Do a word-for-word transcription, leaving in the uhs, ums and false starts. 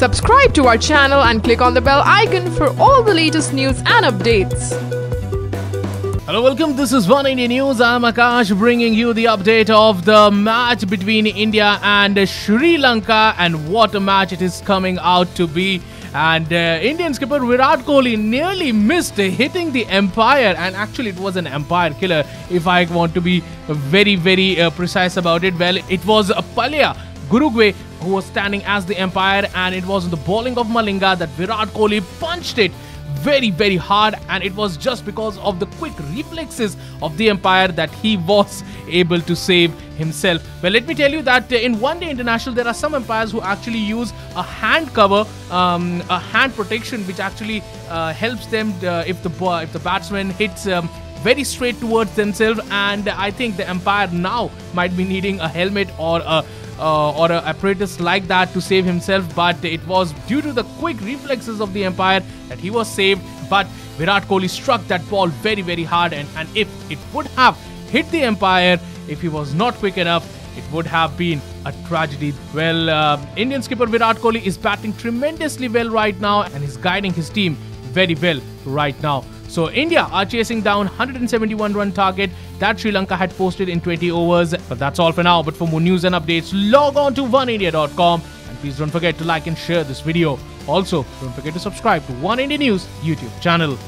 Subscribe to our channel and click on the bell icon for all the latest news and updates. Hello, welcome. This is One India News. I'm Akash bringing you the update of the match between India and Sri Lanka, and what a match it is coming out to be. And uh, Indian skipper Virat Kohli nearly missed hitting the umpire, and actually it was an umpire killer if I want to be very very uh, precise about it. Well, it was Palliyaguruge who was standing as the umpire, and it was the bowling of Malinga that Virat Kohli punched it very very hard, and it was just because of the quick reflexes of the umpire that he was able to save himself. Well, let me tell you that in one day international there are some umpires who actually use a hand cover, um, a hand protection, which actually uh, helps them uh, if the if the batsman hits um, very straight towards themselves. And I think the umpire now might be needing a helmet or a Uh, or an apparatus like that to save himself, but it was due to the quick reflexes of the umpire that he was saved. But Virat Kohli struck that ball very very hard, and, and if it would have hit the umpire, if he was not quick enough, it would have been a tragedy. Well, uh, Indian skipper Virat Kohli is batting tremendously well right now, and he's guiding his team very well right now. So India are chasing down one hundred seventy-one run target that Sri Lanka had posted in twenty overs. But that's all for now. But for more news and updates, log on to one india dot com, and please don't forget to like and share this video. Also, don't forget to subscribe to One India News YouTube channel.